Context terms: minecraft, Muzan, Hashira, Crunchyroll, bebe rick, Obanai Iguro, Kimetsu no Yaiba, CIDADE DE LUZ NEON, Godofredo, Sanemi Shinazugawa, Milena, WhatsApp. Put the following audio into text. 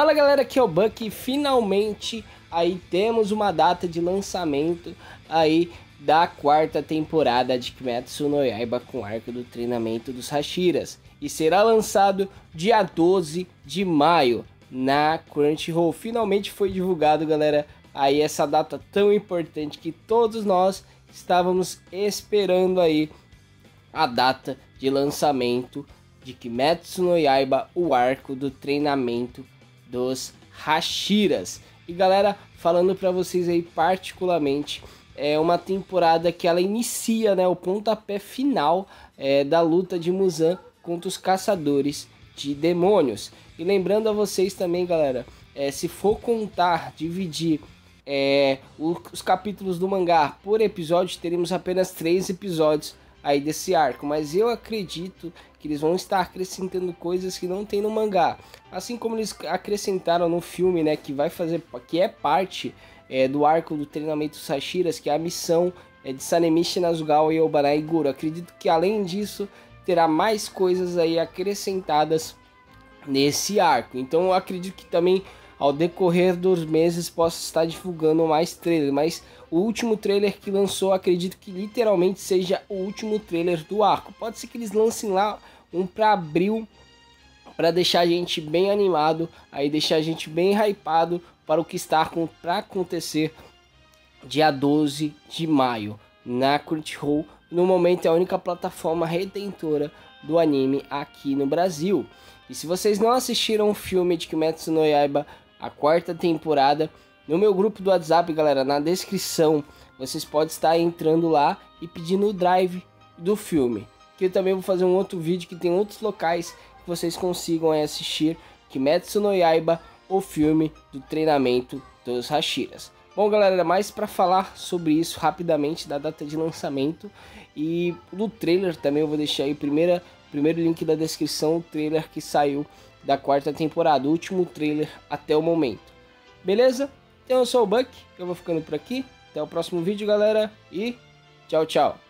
Fala galera, aqui é o Bucky. Finalmente aí temos uma data de lançamento aí da quarta temporada de Kimetsu no Yaiba com o arco do treinamento dos Hashiras, e será lançado dia 12 de maio na Crunchyroll. Finalmente foi divulgado, galera, aí essa data tão importante que todos nós estávamos esperando, aí a data de lançamento de Kimetsu no Yaiba, o arco do treinamento dos Hashiras. E galera, falando para vocês aí particularmente, é uma temporada que ela inicia, né, o pontapé final da luta de Muzan contra os caçadores de demônios. E lembrando a vocês também, galera, se for contar, dividir os capítulos do mangá por episódio, teremos apenas 3 episódios aí desse arco, mas eu acredito que eles vão estar acrescentando coisas que não tem no mangá, assim como eles acrescentaram no filme, né, que vai fazer, que é parte do arco do treinamento dos Hashiras, que é a missão de Sanemi Shinazugawa e Obanai Iguro. Acredito que além disso terá mais coisas aí acrescentadas nesse arco, então eu acredito que também ao decorrer dos meses posso estar divulgando mais trailers, mas o último trailer que lançou, acredito que literalmente seja o último trailer do arco. Pode ser que eles lancem lá um para abril, para deixar a gente bem animado, aí deixar a gente bem hypado para o que está para acontecer dia 12 de maio na Crunchyroll. No momento é a única plataforma retentora do anime aqui no Brasil. E se vocês não assistiram o filme de Kimetsu no Yaiba, a quarta temporada, no meu grupo do WhatsApp, galera, na descrição, vocês podem estar entrando lá e pedindo o drive do filme, que eu também vou fazer um outro vídeo que tem outros locais que vocês consigam assistir Kimetsu no Yaiba, o filme do treinamento dos Hashiras. Bom, galera, mais para falar sobre isso rapidamente, da data de lançamento e do trailer também, eu vou deixar aí primeiro link da descrição, o trailer que saiu da quarta temporada, o último trailer até o momento. Beleza? Então eu sou o Buck, eu vou ficando por aqui, até o próximo vídeo, galera, e tchau, tchau!